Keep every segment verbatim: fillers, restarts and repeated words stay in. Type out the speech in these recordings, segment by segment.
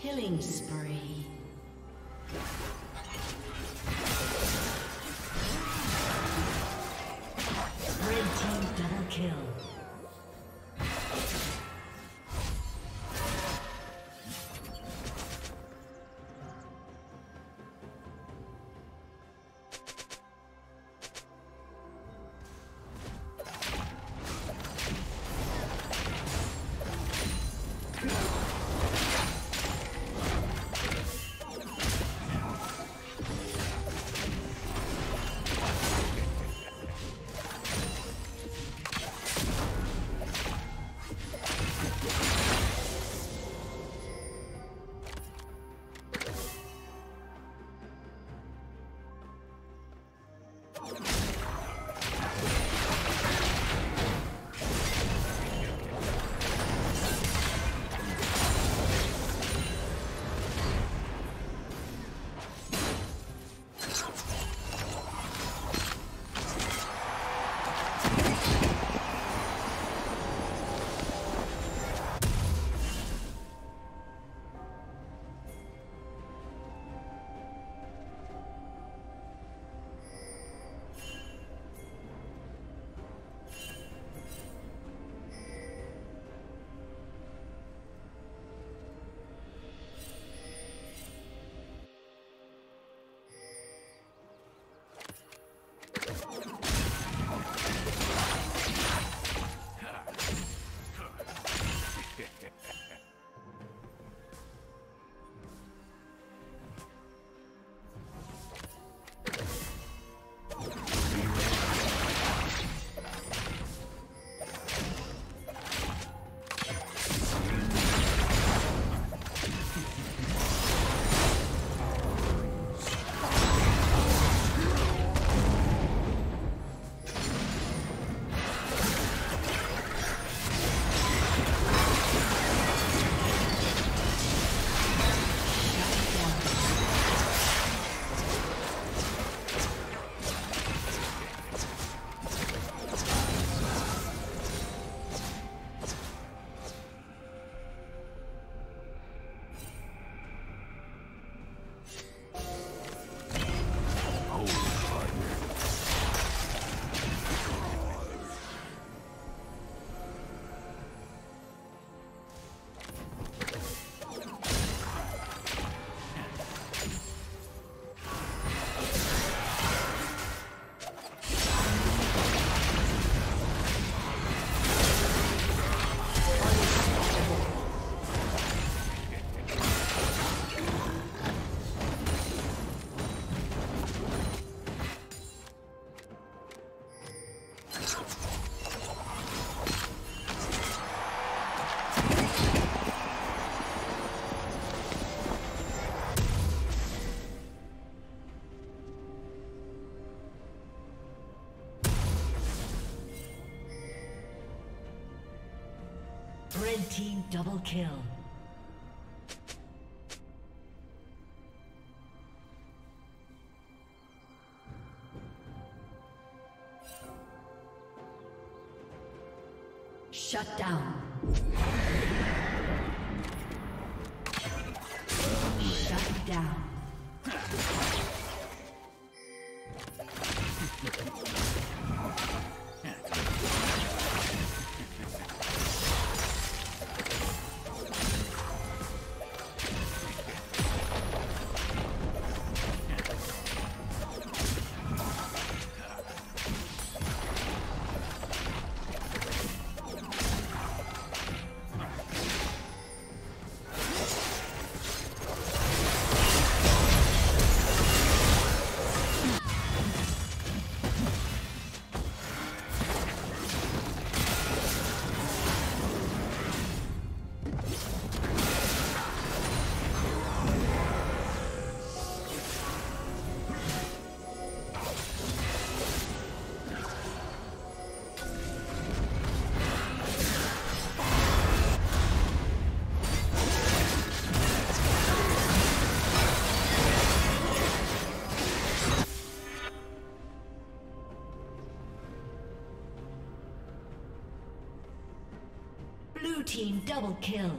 Killing spree. Red team double kill. Red team double kill. Shut down. Shut down. Team double kill.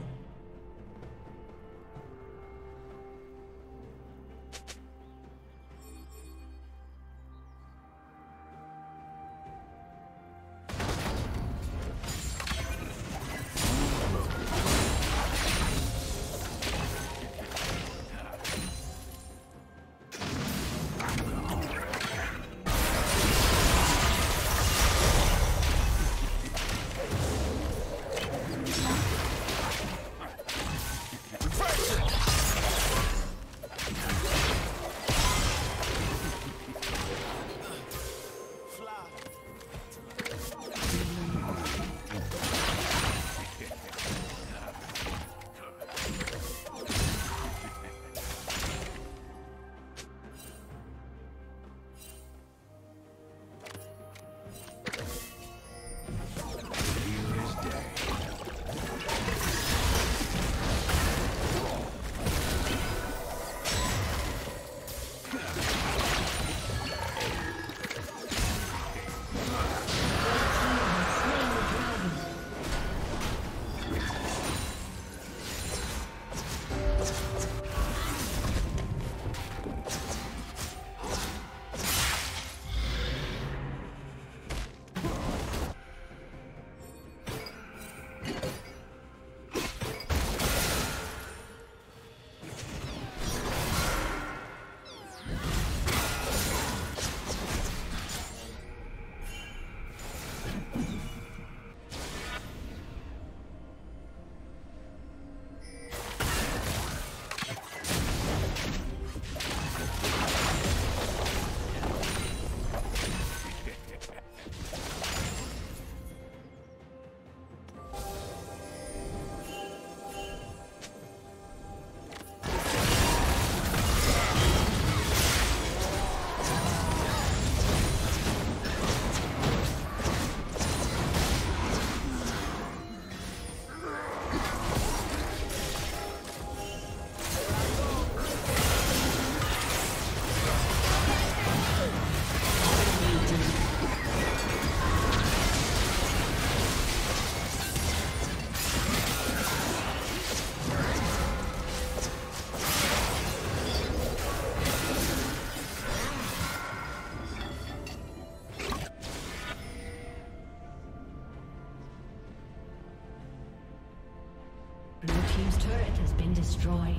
Destroyed.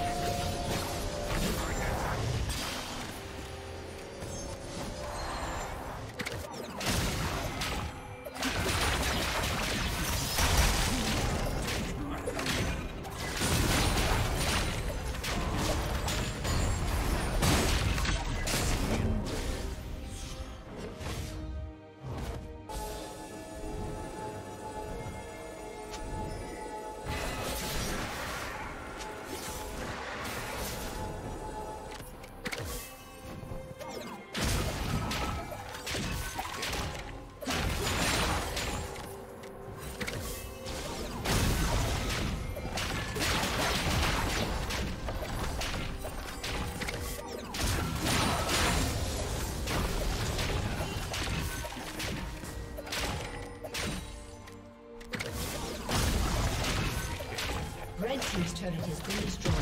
Red team's turret has been destroyed.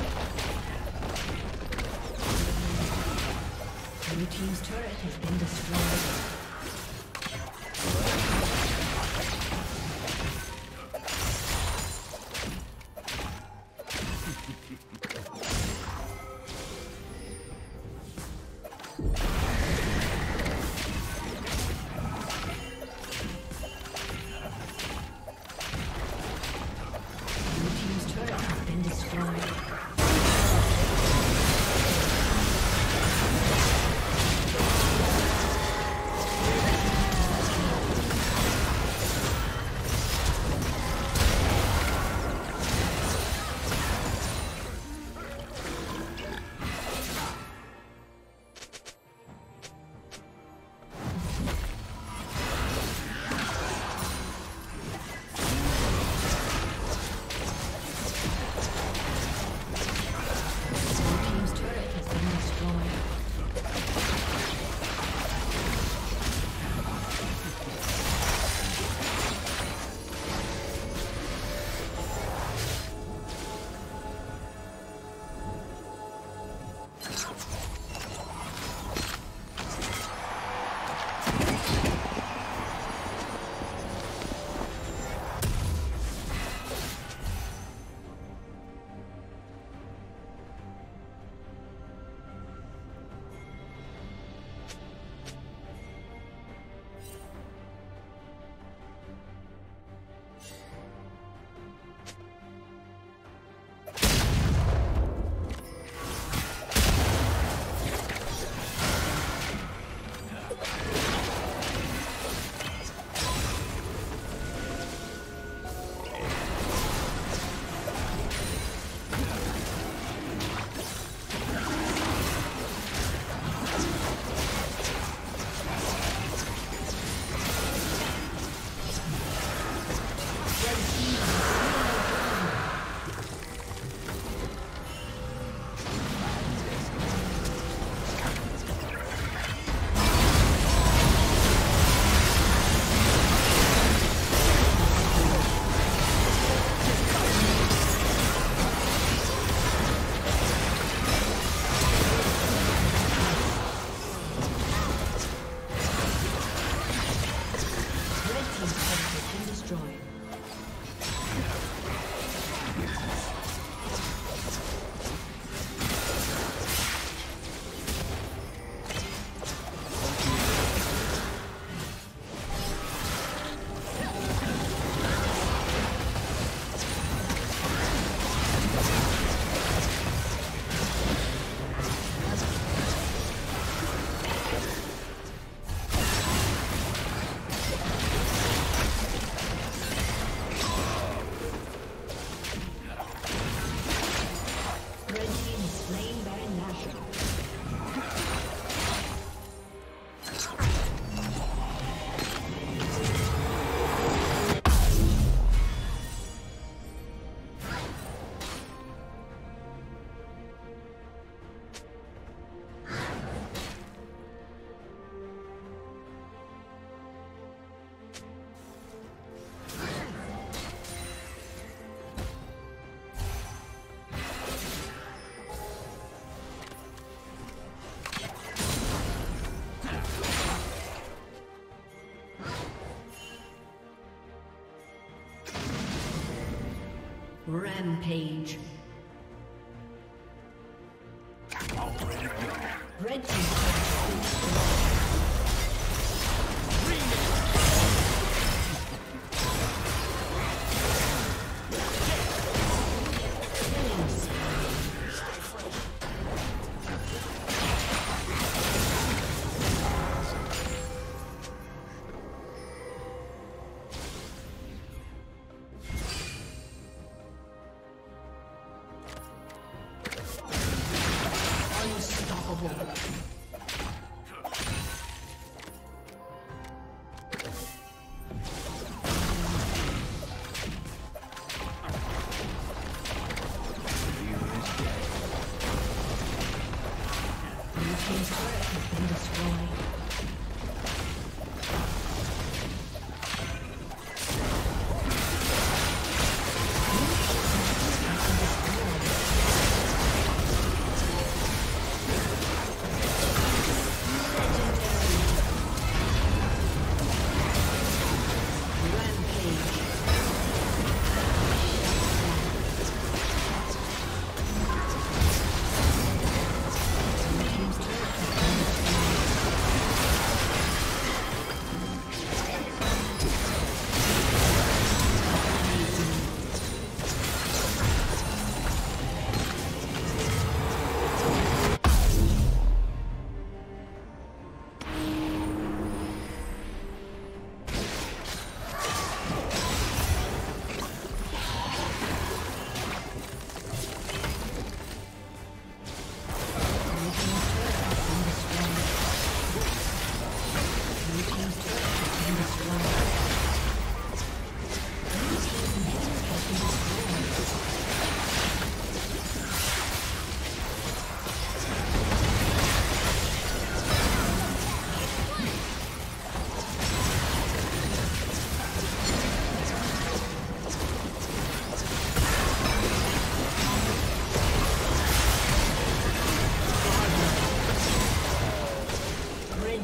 Blue team's turret has been destroyed. Rampage. Red team. Destroyed.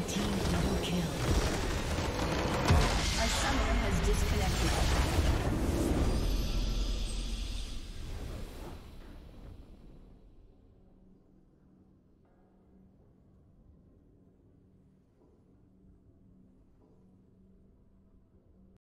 Team double kill. A summoner has disconnected.